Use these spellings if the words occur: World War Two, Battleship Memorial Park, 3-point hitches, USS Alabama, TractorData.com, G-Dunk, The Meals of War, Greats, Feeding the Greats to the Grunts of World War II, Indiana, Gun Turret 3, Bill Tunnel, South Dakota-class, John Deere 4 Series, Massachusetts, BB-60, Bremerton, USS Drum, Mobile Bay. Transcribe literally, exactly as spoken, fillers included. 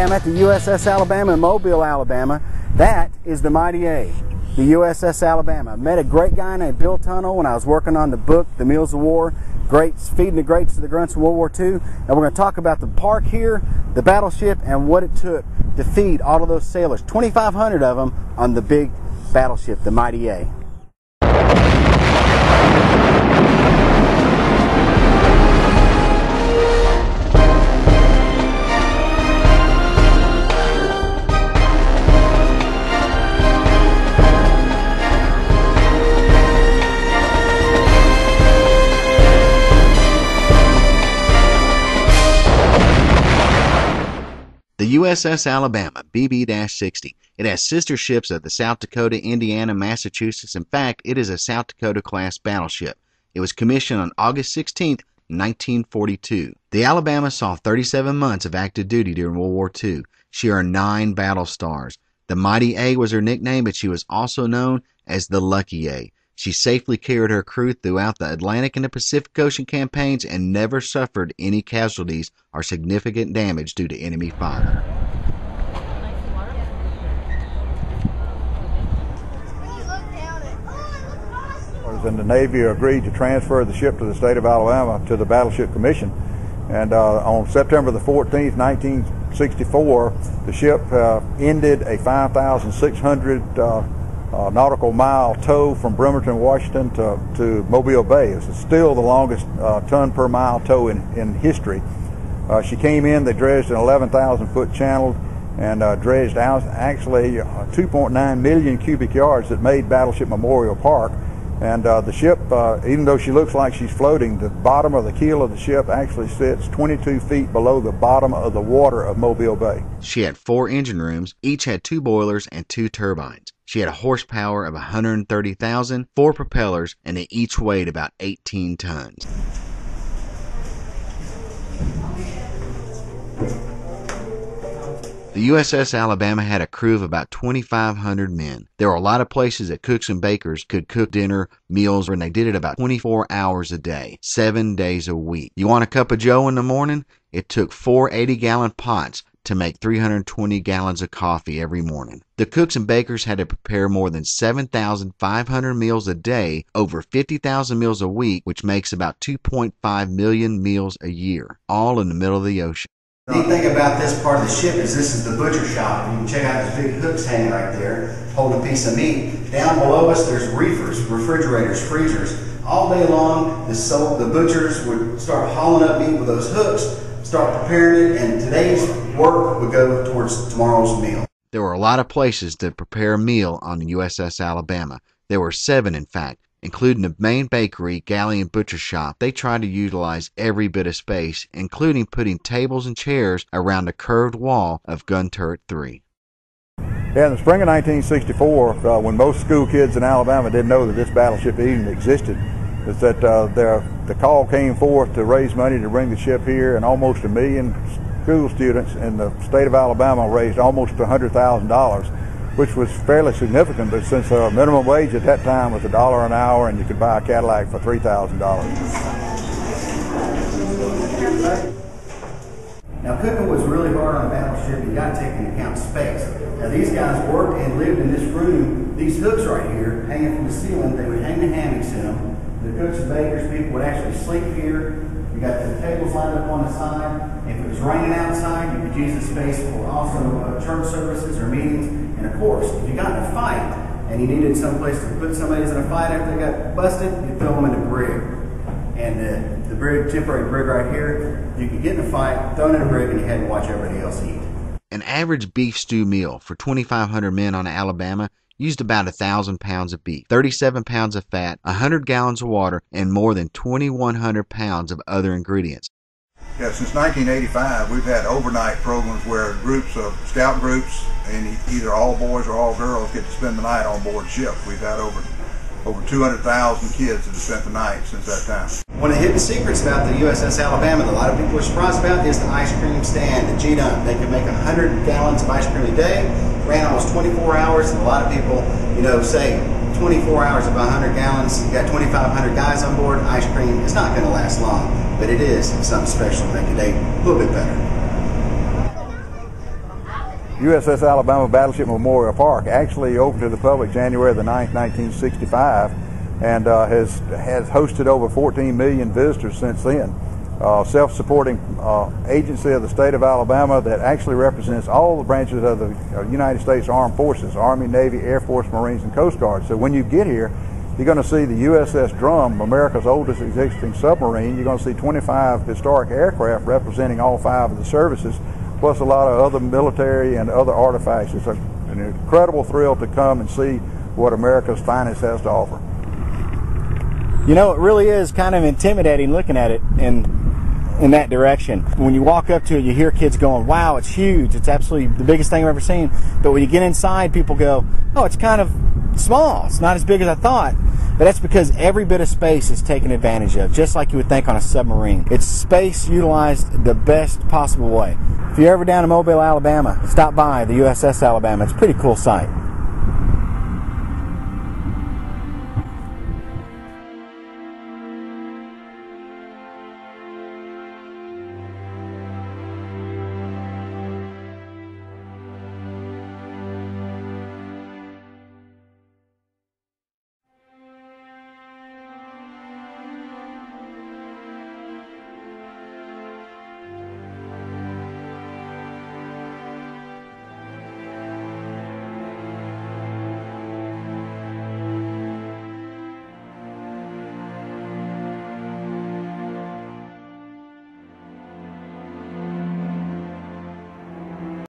am at the U S S Alabama in Mobile, Alabama. That is the Mighty A, the U S S Alabama. I met a great guy named Bill Tunnel when I was working on the book, The Meals of War, Greats, Feeding the Greats to the Grunts of World War two. And we're going to talk about the park here, the battleship, and what it took to feed all of those sailors, twenty-five hundred of them, on the big battleship, the Mighty A. The U S S Alabama, B B sixty. It has sister ships of the South Dakota, Indiana, Massachusetts. In fact, it is a South Dakota-class battleship. It was commissioned on August sixteenth, nineteen forty-two. The Alabama saw thirty-seven months of active duty during World War two. She earned nine battle stars. The Mighty A was her nickname, but she was also known as the Lucky A. She safely carried her crew throughout the Atlantic and the Pacific Ocean campaigns and never suffered any casualties or significant damage due to enemy fire. And the Navy agreed to transfer the ship to the state of Alabama to the Battleship Commission. And uh, on September the fourteenth, nineteen sixty-four, the ship uh, ended a five thousand six hundred uh, Uh, nautical mile tow from Bremerton, Washington to, to Mobile Bay. It's still the longest uh, ton per mile tow in, in history. Uh, she came in, they dredged an eleven thousand foot channel and uh, dredged out actually two point nine million cubic yards that made Battleship Memorial Park. And uh, the ship, uh, even though she looks like she's floating, the bottom of the keel of the ship actually sits twenty-two feet below the bottom of the water of Mobile Bay. She had four engine rooms, each had two boilers and two turbines. She had a horsepower of one hundred thirty thousand, four propellers, and they each weighed about eighteen tons. The U S S Alabama had a crew of about twenty-five hundred men. There were a lot of places that cooks and bakers could cook dinner, meals, and they did it about twenty-four hours a day, seven days a week. You want a cup of joe in the morning? It took four eighty gallon pots to make three hundred twenty gallons of coffee every morning. The cooks and bakers had to prepare more than seven thousand five hundred meals a day, over fifty thousand meals a week, which makes about two point five million meals a year, all in the middle of the ocean. The neat thing about this part of the ship is this is the butcher shop. You can check out those big hooks hanging right there, holding a piece of meat. Down below us, there's reefers, refrigerators, freezers. All day long, the, soul, the butchers would start hauling up meat with those hooks, start preparing it, and today's work would go towards tomorrow's meal. There were a lot of places to prepare a meal on the U S S Alabama. There were seven, in fact, including the main bakery, galley, and butcher shop. They tried to utilize every bit of space, including putting tables and chairs around the curved wall of Gun Turret three. Yeah, in the spring of nineteen sixty-four, uh, when most school kids in Alabama didn't know that this battleship even existed, is that uh, the, the call came forth to raise money to bring the ship here, and almost a million school students in the state of Alabama raised almost one hundred thousand dollars. Which was fairly significant, but since our minimum wage at that time was a dollar an hour and you could buy a Cadillac for three thousand dollars. Now, cooking was really hard on a battleship. You got to take into account space. Now, these guys worked and lived in this room. These hooks right here, hanging from the ceiling, they would hang the hammocks in them. The cooks and bakers, people would actually sleep here. You got the tables lined up on the side. If it was raining outside, you could use the space for also uh, church services or meetings. And of course, if you got in a fight and you needed some place to put somebody in a fight after they got busted, you throw them in the brig. And uh, the brig, temporary brig right here, you could get in a fight, throw in a brig, and you had to watch everybody else eat. An average beef stew meal for twenty-five hundred men on Alabama used about one thousand pounds of beef, thirty-seven pounds of fat, one hundred gallons of water, and more than twenty-one hundred pounds of other ingredients. Yeah, since nineteen eighty-five, we've had overnight programs where groups of scout groups and either all boys or all girls get to spend the night on board ship. We've had over over two hundred thousand kids that have spent the night since that time. One of the hidden secrets about the U S S Alabama that a lot of people are surprised about is the ice cream stand, the G-Dunk. They can make one hundred gallons of ice cream a day, ran almost twenty-four hours, and a lot of people, you know, say twenty-four hours of one hundred gallons, you got twenty-five hundred guys on board, ice cream is not going to last long, but it is something special to make a day a little bit better. U S S Alabama Battleship Memorial Park, actually opened to the public January the ninth, nineteen sixty-five, and uh, has, has hosted over fourteen million visitors since then. Uh, self-supporting uh, agency of the state of Alabama that actually represents all the branches of the United States Armed Forces, Army, Navy, Air Force, Marines, and Coast Guard. So when you get here, you're going to see the U S S Drum, America's oldest existing submarine. You're going to see twenty-five historic aircraft representing all five of the services, plus a lot of other military and other artifacts. It's an incredible thrill to come and see what America's finest has to offer. You know, it really is kind of intimidating looking at it in in that direction. When you walk up to it, you hear kids going, wow, it's huge, it's absolutely the biggest thing I've ever seen. But when you get inside, people go, oh, it's kind of small, it's not as big as I thought. But that's because every bit of space is taken advantage of, just like you would think on a submarine. It's space utilized the best possible way. If you're ever down in Mobile, Alabama, stop by the U S S Alabama. It's a pretty cool sight.